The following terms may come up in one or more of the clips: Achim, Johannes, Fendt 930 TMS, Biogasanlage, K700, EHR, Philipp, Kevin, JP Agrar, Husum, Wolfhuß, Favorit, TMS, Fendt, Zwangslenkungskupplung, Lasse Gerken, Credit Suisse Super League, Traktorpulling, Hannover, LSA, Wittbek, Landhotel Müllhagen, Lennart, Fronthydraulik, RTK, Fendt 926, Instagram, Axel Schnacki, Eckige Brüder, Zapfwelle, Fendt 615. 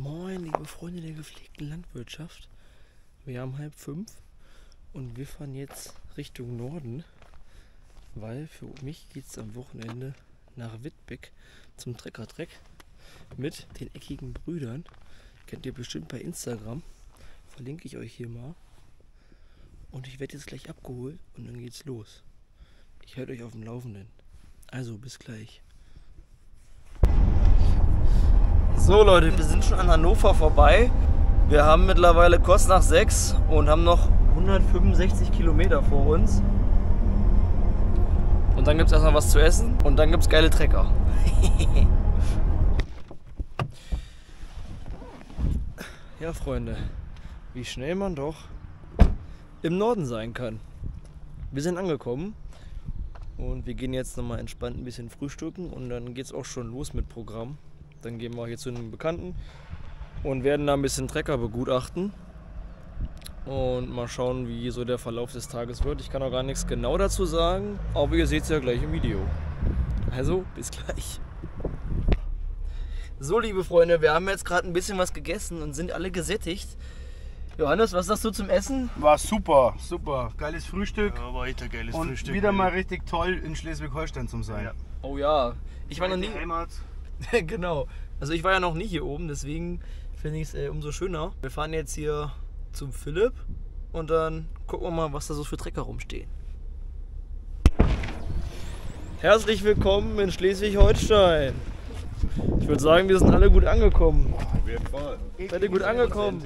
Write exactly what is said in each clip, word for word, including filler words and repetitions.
Moin, liebe Freunde der gepflegten Landwirtschaft. Wir haben halb fünf und wir fahren jetzt Richtung Norden, weil für mich geht es am Wochenende nach Wittbek zum Trecker-Treck mit den Eckigen Brüdern. Kennt ihr bestimmt bei Instagram. Verlinke ich euch hier mal. Und ich werde jetzt gleich abgeholt und dann geht's los. Ich halte euch auf dem Laufenden. Also, bis gleich. So Leute, wir sind schon an Hannover vorbei. Wir haben mittlerweile kurz nach sechs und haben noch hundertfünfundsechzig Kilometer vor uns. Und dann gibt es erstmal was zu essen und dann gibt es geile Trecker. Ja Freunde, wie schnell man doch im Norden sein kann. Wir sind angekommen und wir gehen jetzt nochmal entspannt ein bisschen frühstücken und dann geht es auch schon los mit Programm. Dann gehen wir hier zu einem Bekannten und werden da ein bisschen Trecker begutachten und mal schauen, wie so der Verlauf des Tages wird. Ich kann auch gar nichts genau dazu sagen, aber ihr seht es ja gleich im Video. Also, bis gleich. So, liebe Freunde, wir haben jetzt gerade ein bisschen was gegessen und sind alle gesättigt. Johannes, was sagst du zum Essen? War super, super. Geiles Frühstück. Ja, war echt ein geiles und Frühstück. Und wieder mal richtig toll in Schleswig-Holstein zum sein. Ja. Oh ja, ich war noch nie... Heimat. Genau. Also ich war ja noch nie hier oben, deswegen finde ich es äh, umso schöner. Wir fahren jetzt hier zum Philipp und dann gucken wir mal, was da so für Trecker rumstehen. Herzlich willkommen in Schleswig-Holstein. Ich würde sagen, wir sind alle gut angekommen. Auf jeden Fall. Seid ihr gut angekommen?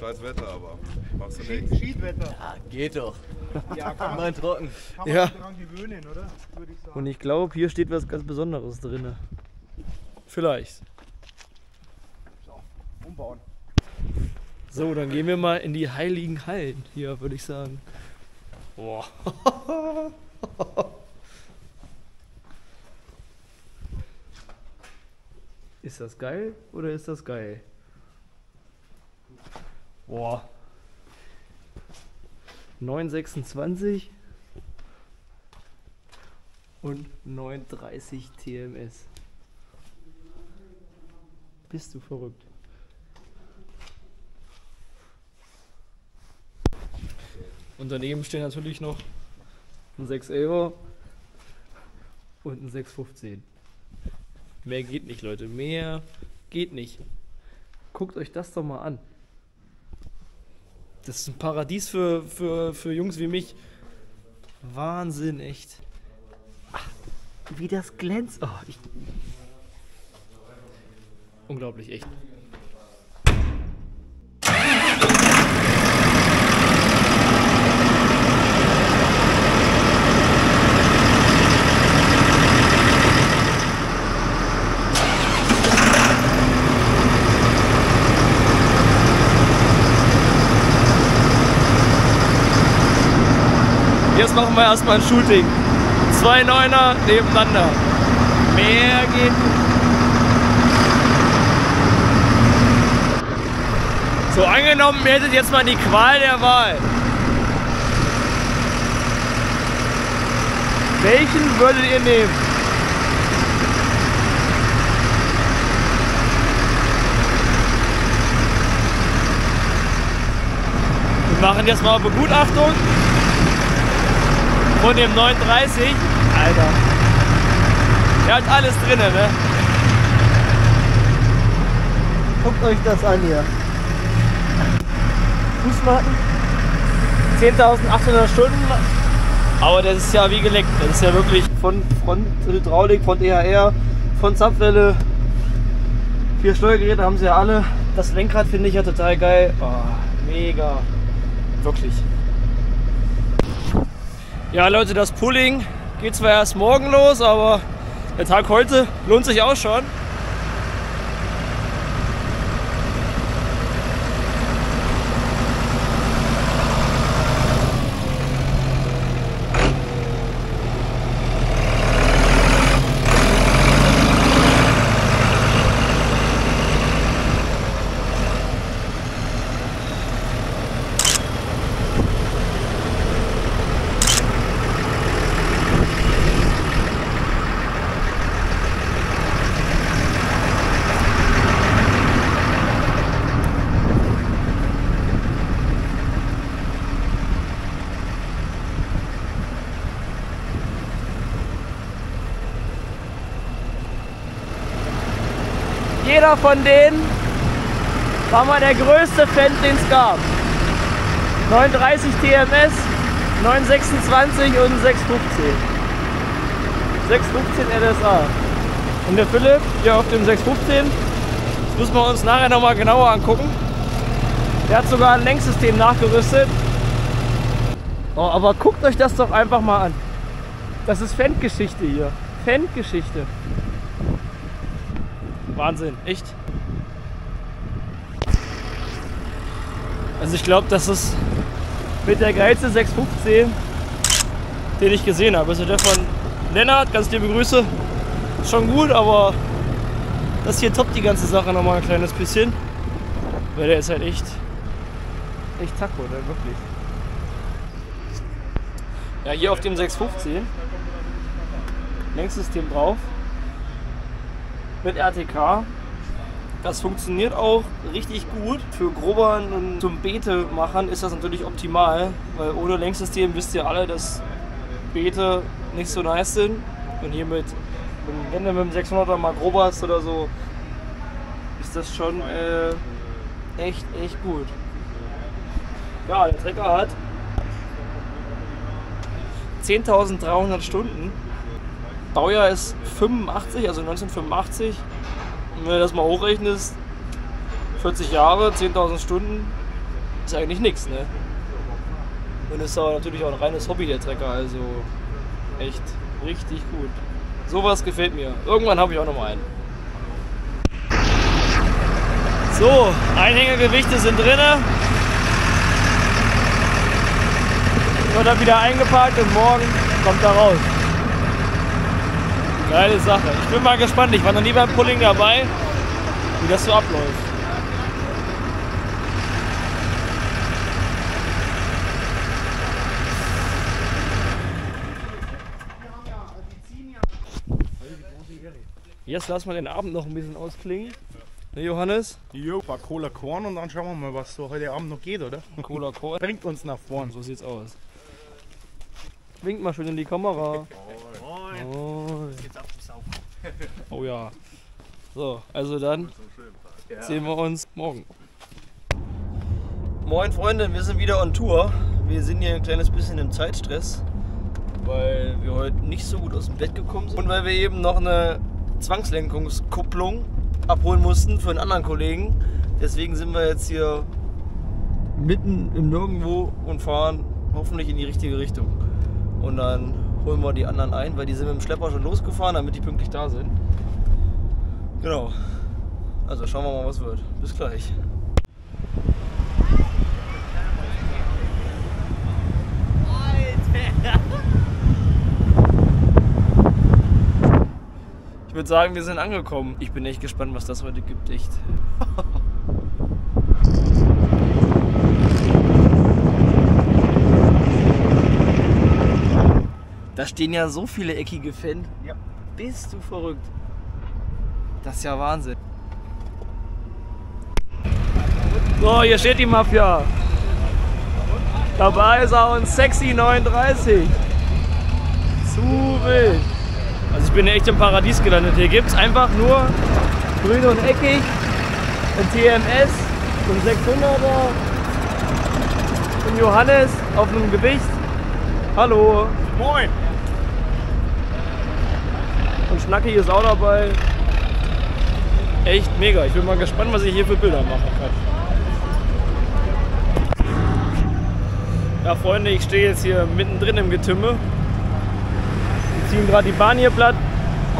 Scheiß Wetter, aber machst du nichts. Schiedwetter. Ja, geht doch. Ja, kann man trocken. Kann man ja dran gewöhnen, oder? Würde ich sagen. Und ich glaube, hier steht was ganz Besonderes drin. Vielleicht. So, umbauen. So, dann gehen wir mal in die heiligen Hallen hier, würde ich sagen. Boah. Ist das geil oder ist das geil? Boah. neun sechsundzwanzig und neun dreißig T M S. Bist du verrückt? Und daneben stehen natürlich noch ein sechs elfer und ein sechs fünfzehn. Mehr geht nicht, Leute. Mehr geht nicht. Guckt euch das doch mal an. Das ist ein Paradies für, für, für Jungs wie mich. Wahnsinn, echt. Ach, wie das glänzt. Oh, ich unglaublich, echt. Jetzt machen wir erstmal ein Shooting. Zwei Neuner nebeneinander. Mehr geht nicht. So, angenommen, ihr hättet jetzt mal die Qual der Wahl. Welchen würdet ihr nehmen? Wir machen jetzt mal eine Begutachtung von dem neun dreißig. Alter. Der hat alles drin, ne? Guckt euch das an hier. Fußmarken, zehntausendachthundert Stunden, aber das ist ja wie geleckt, das ist ja wirklich von Fronthydraulik, von E H R, von Zapfwelle, vier Steuergeräte haben sie ja alle. Das Lenkrad finde ich ja total geil, oh, mega, wirklich. Ja Leute, das Pulling geht zwar erst morgen los, aber der Tag heute lohnt sich auch schon. jeder von denen war mal der größte Fan, den es gab. neununddreißig T M S, neun sechsundzwanzig und sechs fünfzehn. sechs fünfzehn L S A. Und der Philipp hier auf dem sechs fünfzehn, das müssen wir uns nachher nochmal genauer angucken. Der hat sogar ein Lenksystem nachgerüstet. Oh, aber guckt euch das doch einfach mal an. Das ist Fendt-Geschichte hier. Fendt-Geschichte. Wahnsinn, echt. Also ich glaube, das ist mit der geilste sechs fünfzehn, den ich gesehen habe. Also der von Lennart, ganz liebe Grüße. Ist schon gut, aber das hier toppt die ganze Sache nochmal ein kleines bisschen. Weil der ist halt echt, echt Taco, ne? Wirklich. Ja, hier auf dem sechs fünfzehn, Lenksystem drauf, mit R T K. Das funktioniert auch richtig gut. Für Grubbern und zum Beete machen ist das natürlich optimal, weil ohne Lenksystem wisst ihr alle, dass Beete nicht so nice sind. Und hier mit, wenn du mit dem sechshunderter mal grobberst oder so, ist das schon äh, echt, echt gut. Ja, der Trecker hat zehntausenddreihundert Stunden. Baujahr ist fünfundachtzig, also neunzehnhundertfünfundachtzig. Und wenn du das mal hochrechnest, vierzig Jahre, zehntausend Stunden, ist eigentlich nichts, ne? Und ist aber natürlich auch ein reines Hobby, der Trecker, also echt richtig gut. Sowas gefällt mir. Irgendwann habe ich auch noch mal einen. So, Einhängegewichte sind drin. Wird dann wieder eingeparkt und morgen kommt er raus. Geile Sache. Ich bin mal gespannt. Ich war noch nie beim Pulling dabei, wie das so abläuft. Jetzt lassen wir den Abend noch ein bisschen ausklingen. Ne, Johannes? Jo, ein paar Cola Korn und dann schauen wir mal, was so heute Abend noch geht, oder? Cola Korn bringt uns nach vorn. So sieht's aus. Winkt mal schön in die Kamera. Moin. Moin. Jetzt geht's ab zum Saufen. Oh ja. So, also dann sehen wir uns morgen. Moin Freunde, wir sind wieder on Tour. Wir sind hier ein kleines bisschen im Zeitstress, weil wir heute nicht so gut aus dem Bett gekommen sind und weil wir eben noch eine Zwangslenkungskupplung abholen mussten für einen anderen Kollegen. Deswegen sind wir jetzt hier mitten im Nirgendwo und fahren hoffentlich in die richtige Richtung. Und dann holen wir die anderen ein, weil die sind mit dem Schlepper schon losgefahren, damit die pünktlich da sind. Genau. Also schauen wir mal, was wird. Bis gleich. Alter. Ich würde sagen, wir sind angekommen. Ich bin echt gespannt, was das heute gibt. Echt. Da stehen ja so viele eckige Fendt. Ja. Bist du verrückt? Das ist ja Wahnsinn. So, hier steht die Mafia. Dabei ist auch ein sexy neununddreißig. Zu wild. Also ich bin echt im Paradies gelandet. Hier gibt es einfach nur grün und eckig, ein T M S, ein sechshunderter, ein Johannes auf einem Gewicht. Hallo. Moin! Und Schnacki ist auch dabei. Echt mega. Ich bin mal gespannt, was ich hier für Bilder machen kann. Ja, Freunde, ich stehe jetzt hier mittendrin im Getümmel. Wir ziehen gerade die Bahn hier platt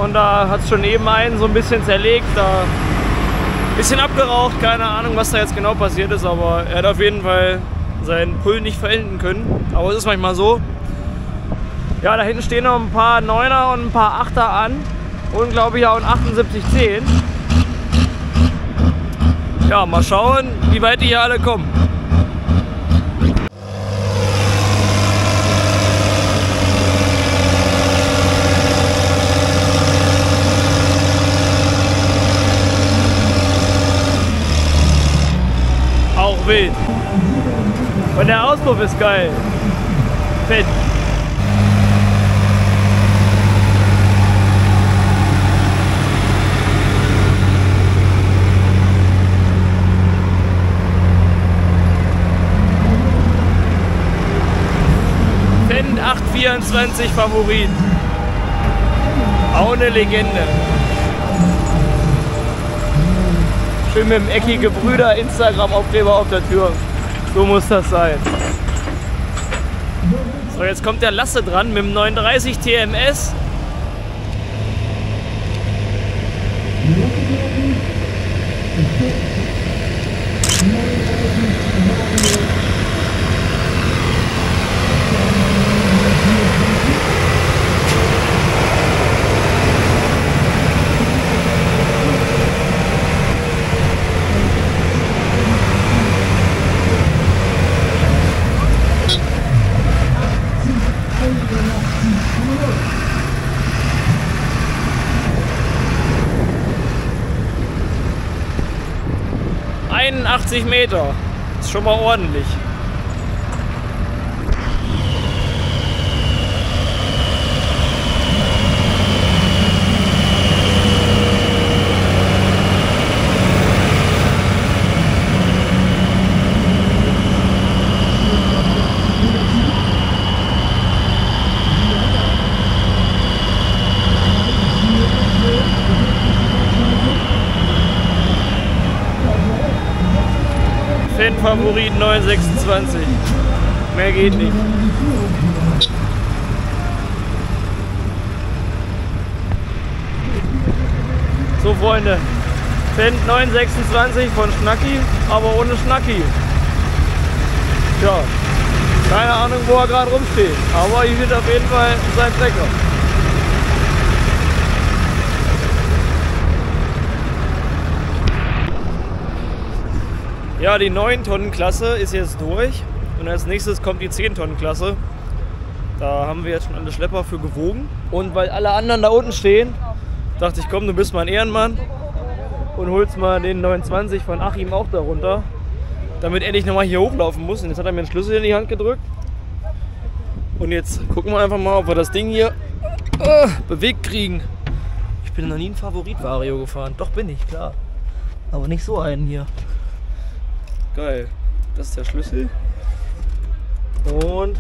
und da hat es schon eben einen so ein bisschen zerlegt. Da ein bisschen abgeraucht, keine Ahnung, was da jetzt genau passiert ist, aber er hat auf jeden Fall seinen Pull nicht verenden können. Aber es ist manchmal so. Ja, da hinten stehen noch ein paar Neuner und ein paar Achter an und glaube ich auch ein achtundsiebzig zehn. Ja, mal schauen, wie weit die hier alle kommen. Auch wild. Und der Auspuff ist geil. Fett. vierundzwanzig Favorit. Auch eine Legende. Schön mit dem Eckige Brüder Instagram-Aufkleber auf der Tür. So muss das sein. So, jetzt kommt der Lasse dran mit dem neununddreißig T M S. einundachtzig Meter, ist schon mal ordentlich. Favorit neun sechsundzwanzig. Mehr geht nicht. So, Freunde. Fendt neun sechsundzwanzig von Schnacki, aber ohne Schnacki. Tja, keine Ahnung, wo er gerade rumsteht. Aber hier wird auf jeden Fall sein Trecker. Ja, die neun Tonnen Klasse ist jetzt durch und als nächstes kommt die zehn Tonnen Klasse. Da haben wir jetzt schon alle Schlepper für gewogen. Und weil alle anderen da unten stehen, dachte ich, komm, du bist mal ein Ehrenmann und holst mal den neunundzwanzig von Achim auch da runter, damit er nicht nochmal hier hochlaufen muss. Und jetzt hat er mir den Schlüssel in die Hand gedrückt. Und jetzt gucken wir einfach mal, ob wir das Ding hier äh, bewegt kriegen. Ich bin noch nie ein Favorit-Vario gefahren. Doch, bin ich, klar. Aber nicht so einen hier. Geil, das ist der Schlüssel und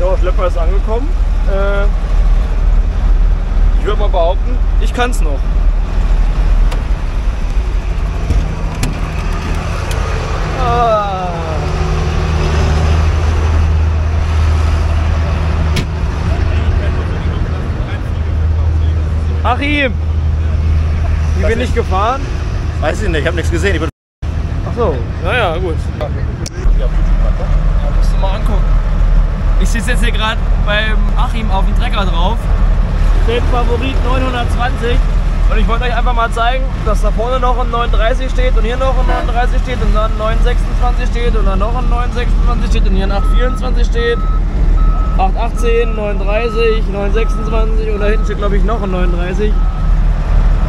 der Schlepper ist angekommen. Äh, ich würde mal behaupten, ich kann es noch. Ah. Achim! Wie bin ich gefahren? Weiß ich nicht, ich habe nichts gesehen. Ich bin Ach so, naja, gut. Ja, musst du mal angucken. Ich sitze jetzt hier gerade beim Achim auf dem Trecker drauf. Den Favorit neunhundertzwanzig. Und ich wollte euch einfach mal zeigen, dass da vorne noch ein neun dreißig steht und hier noch ein neun dreißig steht und dann ein neun sechsundzwanzig steht und dann noch ein neun sechsundzwanzig steht und hier ein acht vierundzwanzig steht. acht achtzehn, neun dreißig, neun sechsundzwanzig und da hinten steht, glaube ich, noch ein neun dreißig.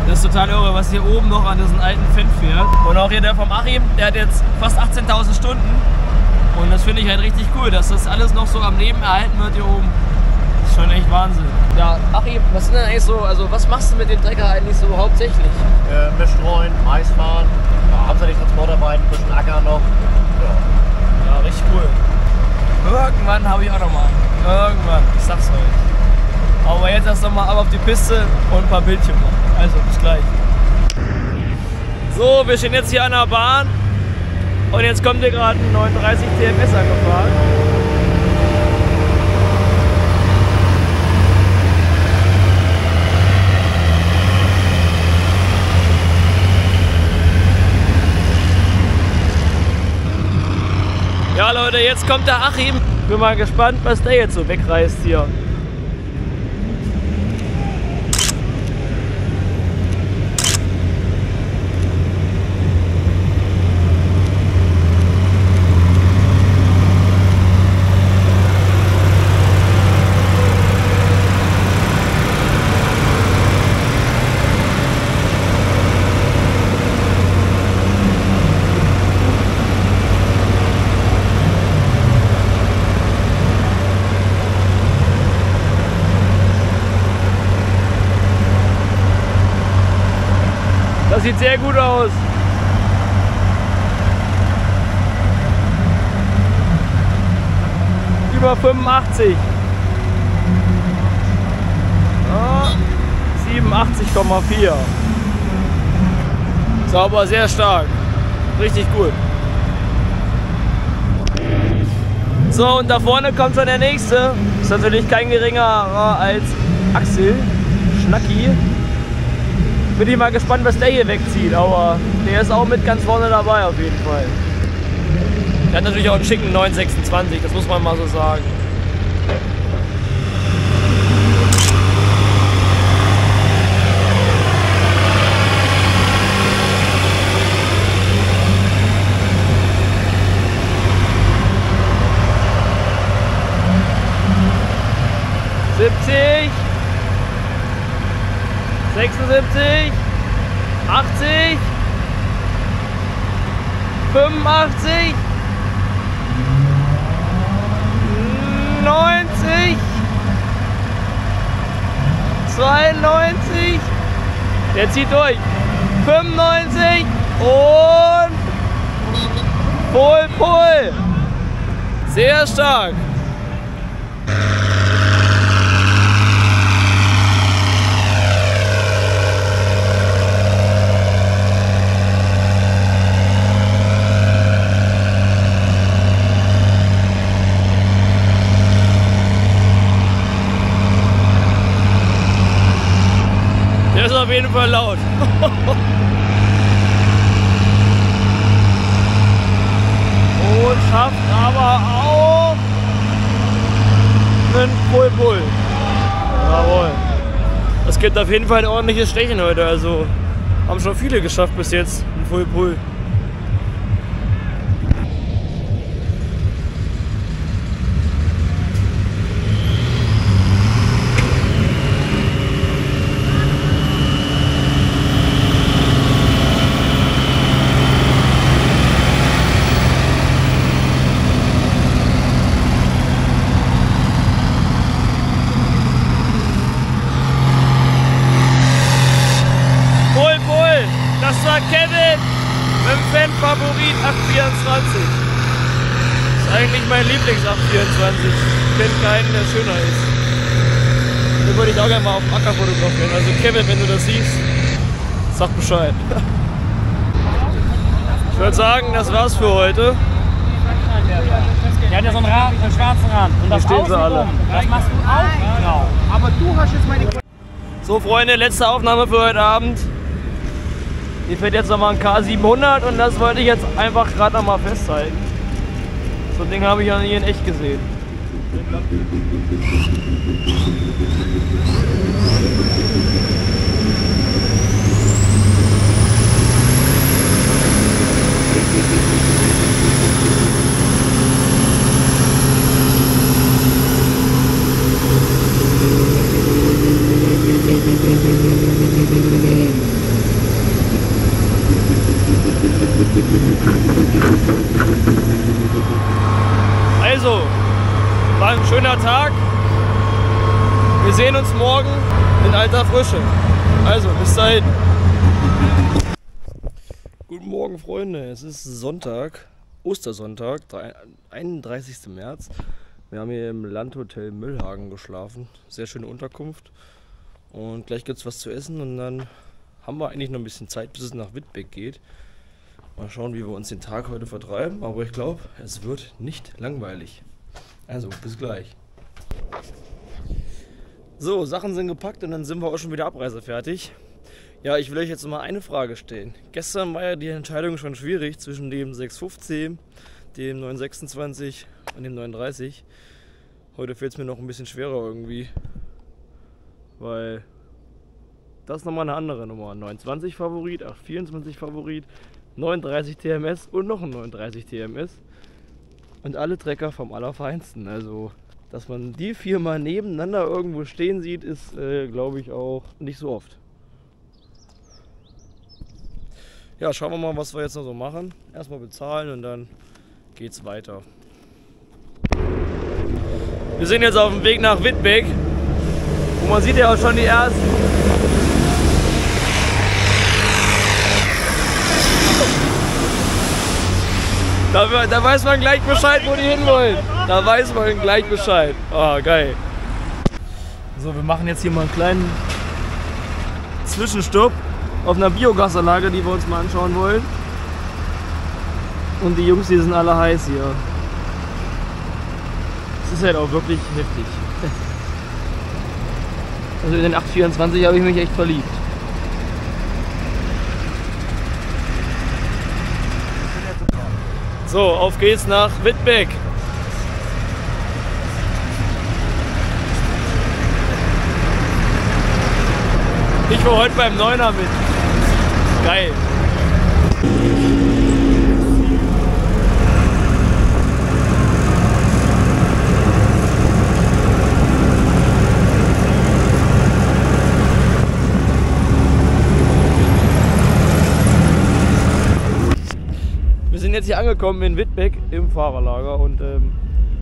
Das ist total irre, was hier oben noch an diesen alten Fendt fährt. Und auch hier der vom Achim, der hat jetzt fast achtzehntausend Stunden. Und das finde ich halt richtig cool, dass das alles noch so am Leben erhalten wird hier oben. Das ist schon echt Wahnsinn. Ja, Achim, was sind denn eigentlich so, also was machst du mit dem Trecker eigentlich so hauptsächlich? Äh, bestreuen, Mais fahren, ja, hauptsächlich Transportarbeiten, ein bisschen Acker noch. Ja, ja, richtig cool. Irgendwann habe ich auch nochmal. Irgendwann, ich sag's euch. Aber jetzt erst nochmal ab auf die Piste und ein paar Bildchen machen. Also, bis gleich. So, wir stehen jetzt hier an der Bahn und jetzt kommt hier gerade ein neununddreißig T M S angefahren. Ja, Leute, jetzt kommt der Achim. Bin mal gespannt, was der jetzt so wegreißt hier. Sieht sehr gut aus. über fünfundachtzig. siebenundachtzig Komma vier. Sauber, sehr stark. Richtig gut. So, und da vorne kommt schon der nächste. Ist natürlich kein geringerer als Axel Schnacki. Bin ich mal gespannt, was der hier wegzieht, aber der ist auch mit ganz vorne dabei auf jeden Fall. Der hat natürlich auch einen schicken neun sechsundzwanzig, das muss man mal so sagen. siebzig, sechsundsiebzig, achtzig, fünfundachtzig, neunzig, zweiundneunzig, der zieht durch, fünfundneunzig und Pol, Pol, sehr stark. Auf jeden Fall laut. Und schafft aber auch einen Pull-Pull. Jawohl. Es gibt auf jeden Fall ein ordentliches Stechen heute. Also haben schon viele geschafft bis jetzt. Ein Pull-Pull. Kevin mit dem Fendt Favorit acht vierundzwanzig. Das ist eigentlich mein Lieblings acht vierundzwanzig. Ich kenne keinen, der schöner ist. Den würde ich auch gerne mal auf dem Acker fotografieren. Also Kevin, wenn du das siehst, sag Bescheid. Ich würde sagen, das war's für heute. Die hat ja so einen Rahmen, so einen schwarzen Rahmen. Und da stehen sie alle. Das machst du auch? Genau. Aber du hast jetzt meine... So Freunde, letzte Aufnahme für heute Abend. Hier fährt jetzt nochmal ein K siebenhundert und das wollte ich jetzt einfach gerade nochmal festhalten. So ein Ding habe ich ja nie in echt gesehen. Also, war ein schöner Tag. Wir sehen uns morgen in alter Frische. Also, bis dahin. Guten Morgen, Freunde. Es ist Sonntag, Ostersonntag, einunddreißigsten März. Wir haben hier im Landhotel Müllhagen geschlafen. Sehr schöne Unterkunft. Und gleich gibt es was zu essen und dann haben wir eigentlich noch ein bisschen Zeit, bis es nach Wittbek geht. Mal schauen, wie wir uns den Tag heute vertreiben, aber ich glaube, es wird nicht langweilig. Also, bis gleich. So, Sachen sind gepackt und dann sind wir auch schon wieder abreisefertig. Ja, ich will euch jetzt mal eine Frage stellen. Gestern war ja die Entscheidung schon schwierig zwischen dem sechs fünfzehn, dem neun sechsundzwanzig und dem neun dreißig. Heute fällt es mir noch ein bisschen schwerer irgendwie, weil das nochmal eine andere Nummer. neun zwanzig Favorit, acht vierundzwanzig Favorit, neun dreißig T M S und noch ein neun dreißig T M S und alle Trecker vom Allerfeinsten. Also, dass man die vier mal nebeneinander irgendwo stehen sieht, ist äh, glaube ich auch nicht so oft. Ja, schauen wir mal, was wir jetzt noch so machen. Erstmal bezahlen und dann geht's weiter. Wir sind jetzt auf dem Weg nach Wittbek und man sieht ja auch schon die ersten. Da, da weiß man gleich Bescheid, wo die hinwollen. Da weiß man gleich Bescheid. Ah, geil. So, wir machen jetzt hier mal einen kleinen Zwischenstopp auf einer Biogasanlage, die wir uns mal anschauen wollen. Und die Jungs, die sind alle heiß hier. Das ist halt auch wirklich heftig. Also in den acht vierundzwanzig habe ich mich echt verliebt. So, auf geht's nach Wittbek. Ich war heute beim Neuner mit. Geil. Jetzt hier angekommen in Wittbek im Fahrerlager und ähm,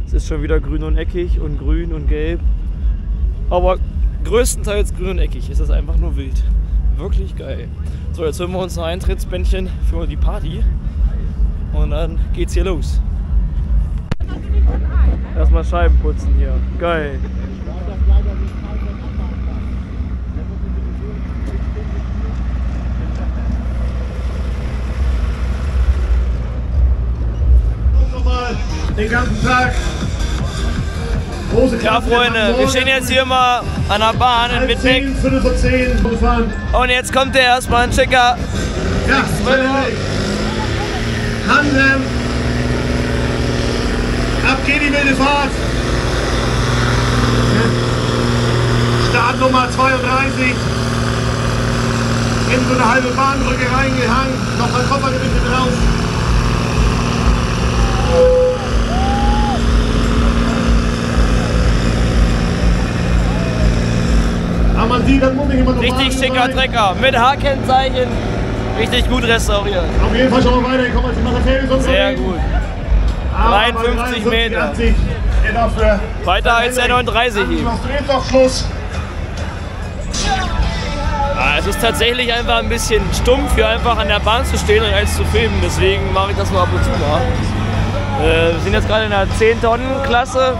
es ist schon wieder grün und eckig und grün und gelb, aber größtenteils grün und eckig. Es ist einfach nur wild, wirklich geil. So, jetzt holen wir uns ein Eintrittsbändchen für die Party und dann geht's hier los. Erstmal Scheiben putzen hier, geil. Den ganzen Tag. Ja, Freunde, wir stehen jetzt hier mal an der Bahn in Wittbek. Und jetzt kommt der erstmal ein Checker. Ja, Handeln. Ab geht die wilde Fahrt. Startnummer zweiunddreißig. In so eine halbe Bahnbrücke reingehangen. Noch ein Koffergewicht mit raus. Richtig schicker Trecker mit H-Kennzeichen, richtig gut restauriert. Auf jeden Fall schon mal weitergekommen als die Materialien. Sehr gut. dreiundfünfzig Meter. Weiter als der neununddreißig hier. Ja, es ist tatsächlich einfach ein bisschen stumpf, hier einfach an der Bahn zu stehen und eins zu filmen. Deswegen mache ich das nur ab und zu mal. Äh, wir sind jetzt gerade in der zehn Tonnen Klasse.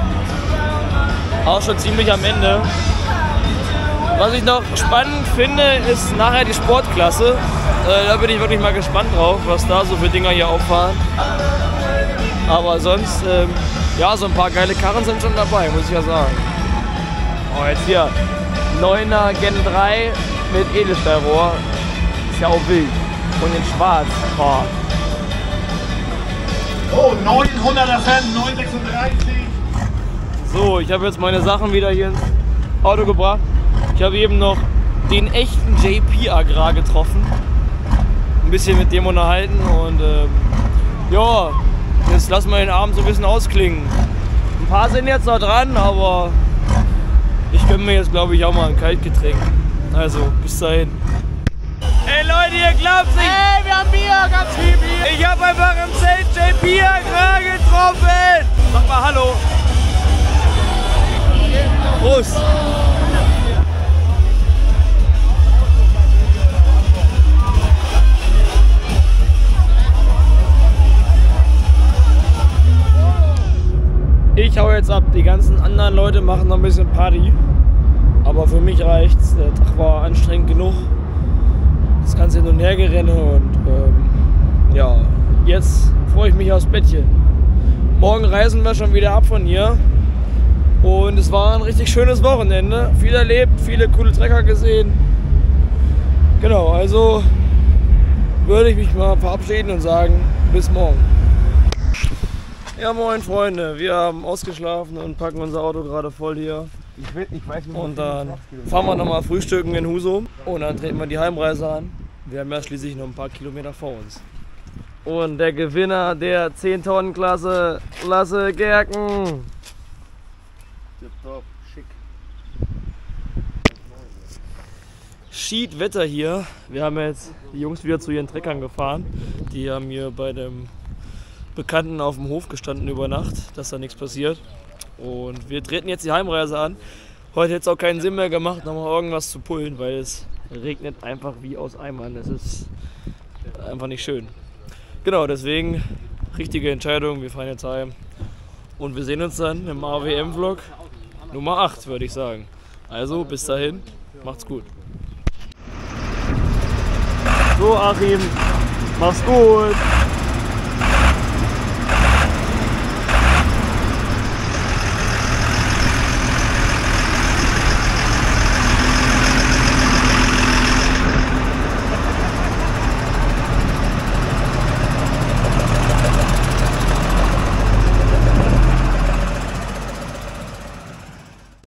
Auch schon ziemlich am Ende. Was ich noch spannend finde, ist nachher die Sportklasse. Äh, da bin ich wirklich mal gespannt drauf, was da so für Dinger hier auffahren. Aber sonst, ähm, ja, so ein paar geile Karren sind schon dabei, muss ich ja sagen. Oh, jetzt hier, Neuner Gen drei mit Edelstahlrohr. Ist ja auch wild. Und in schwarz. Oh, oh neunhunderter Fendt, neun sechsunddreißig. So, ich habe jetzt meine Sachen wieder hier ins Auto gebracht. Ich habe eben noch den echten J P Agrar getroffen, ein bisschen mit dem unterhalten und ähm, ja, jetzt lassen wir den Abend so ein bisschen ausklingen. Ein paar sind jetzt noch dran, aber ich gönne mir jetzt, glaube ich, auch mal ein Kaltgetränk. Also, bis dahin. Ey Leute, ihr glaubt nicht! Ey, wir haben Bier, ganz viel Bier! Ich habe einfach im Zelt J P Agrar getroffen! Sag mal Hallo! Prost! Ich hau jetzt ab, die ganzen anderen Leute machen noch ein bisschen Party, aber für mich reicht's, der Tag war anstrengend genug, das ganze hin und her gerenne und ähm, ja, jetzt freue ich mich aufs Bettchen. Morgen reisen wir schon wieder ab von hier und es war ein richtig schönes Wochenende, viel erlebt, viele coole Trecker gesehen, genau, also würde ich mich mal verabschieden und sagen, bis morgen. Ja, moin Freunde, wir haben ausgeschlafen und packen unser Auto gerade voll hier. Ich will, ich weiß nicht, und dann fahren wir nochmal frühstücken in Husum und dann treten wir die Heimreise an. Wir haben ja schließlich noch ein paar Kilometer vor uns. Und der Gewinner der zehn Tonnen Klasse, Lasse Gerken. Schick. Schiedwetter hier. Wir haben jetzt die Jungs wieder zu ihren Treckern gefahren. Die haben hier bei dem Bekannten auf dem Hof gestanden über Nacht, dass da nichts passiert. Und wir treten jetzt die Heimreise an. Heute hätte es auch keinen Sinn mehr gemacht, nochmal irgendwas zu pullen, weil es regnet einfach wie aus Eimern. Das ist einfach nicht schön. Genau, deswegen richtige Entscheidung. Wir fahren jetzt heim Und wir sehen uns dann im A W M-Vlog Nummer acht, würde ich sagen. Also bis dahin, macht's gut. So Achim, mach's gut.